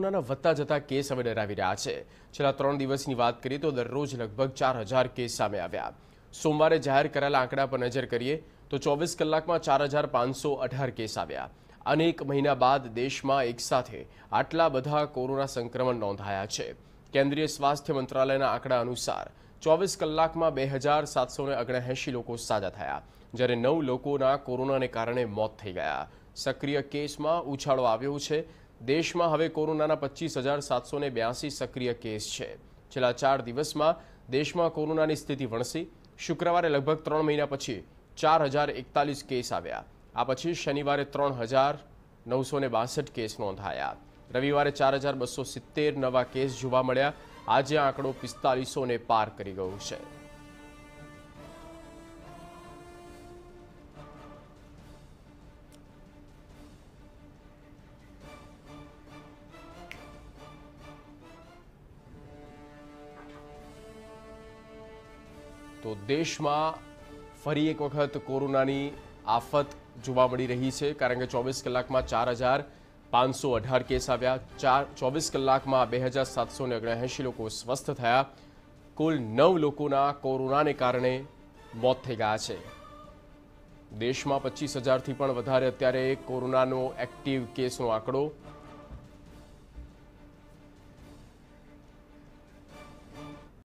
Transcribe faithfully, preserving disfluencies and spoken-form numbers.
કોરોનાના વધતા જતા કેસ હવે ડરાવી રહ્યા છે. છેલ્લા ત્રણ દિવસની વાત કરીએ તો દરરોજ લગભગ ચાર હજાર કેસ સામે આવ્યા. સોમવારે જાહેર કરાયેલા આંકડા પર નજર કરીએ તો ચોવીસ કલાકમાં ચાર હજાર પાંચસો અઢાર કેસ આવ્યા. અનેક મહિના બાદ દેશમાં એકસાથે આટલા બધા કોરોના સંક્રમણ નોંધાયા છે. કેન્દ્રીય સ્વાસ્થ્ય મંત્રાલયના આંકડા અનુસાર ચોવીસ કલાકમાં બે હજાર સાતસો ને ઓગણએંશી લોકો સાજા થયા, જ્યારે નવ લોકોના કોરોનાને કારણે મોત થઈ ગયા. સક્રિય કેસમાં ઉછાળો આવ્યો છે. देश में हवे कोरोना पच्चीस हज़ार सात सौ बयासी सक्रिय केस है. छेल्ला चार दिवस में देश में कोरोना की स्थिति वणसी. शुक्रवार लगभग त्रण महीना पछी चार हज़ार एकतालीस केस आया. आ पछी शनिवार त्रण हज़ार नौ सौ बासठ केस नोंधाया. रविवार चार हज़ार बसो सित्तेर नवा केस जोवा मळ्या. आज आ आंकड़ो पिस्तालीसो ने पार करी गयो छे. तो देश में फरी एक वक्त कोरोना की आफत जोवा मळी रही है, कारण के चौबीस कलाक में चार हज़ार पांच सौ अठार केस आव्या. चार चौबीस कलाक में बे हज़ार सात सौ ओगणएंशी लोग स्वस्थ थया. कुल नौ लोगोना कोरोना ने कारण मौत थई गया है. देश में पच्चीस हज़ार थी पण वधारे अत्यारे कोरोना एक्टिव केसनो आंकड़ो